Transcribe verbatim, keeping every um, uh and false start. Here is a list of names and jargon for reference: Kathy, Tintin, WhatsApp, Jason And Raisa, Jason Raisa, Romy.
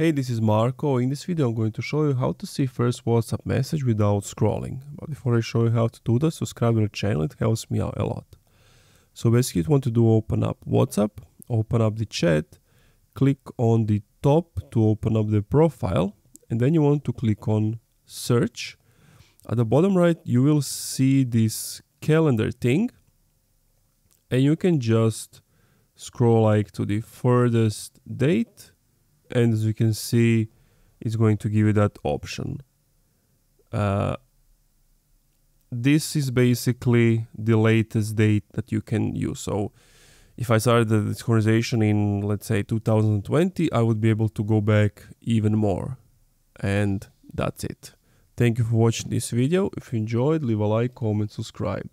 Hey, this is Marco. In this video I'm going to show you how to see first WhatsApp message without scrolling. But before I show you how to do that, subscribe to the channel, it helps me out a lot. So basically you want to do open up WhatsApp, open up the chat, click on the top to open up the profile, and then you want to click on search. At the bottom right you will see this calendar thing, and you can just scroll like to the furthest date. And as you can see, it's going to give you that option. Uh, this is basically the latest date that you can use. So if I started this conversation in, let's say, two thousand twenty, I would be able to go back even more. And that's it. Thank you for watching this video. If you enjoyed, leave a like, comment, subscribe.